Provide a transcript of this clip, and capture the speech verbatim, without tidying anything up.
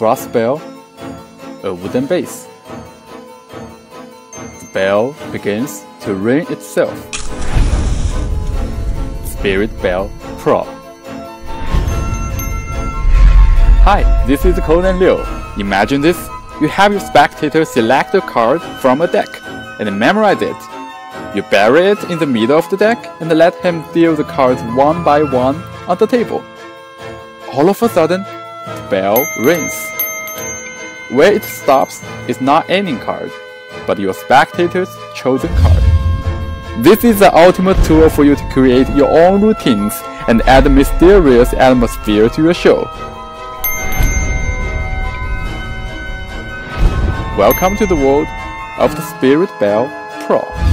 brass bell, a wooden bass. The bell begins to ring itself. Spirit Bell Pro. Hi, this is Conan Liu. Imagine this. You have your spectator select a card from a deck and memorize it. You bury it in the middle of the deck and let him deal the cards one by one on the table. All of a sudden, the bell rings. Where it stops is not any card, but your spectator's chosen card. This is the ultimate tool for you to create your own routines and add a mysterious atmosphere to your show. Welcome to the world of the Spirit Bell Pro.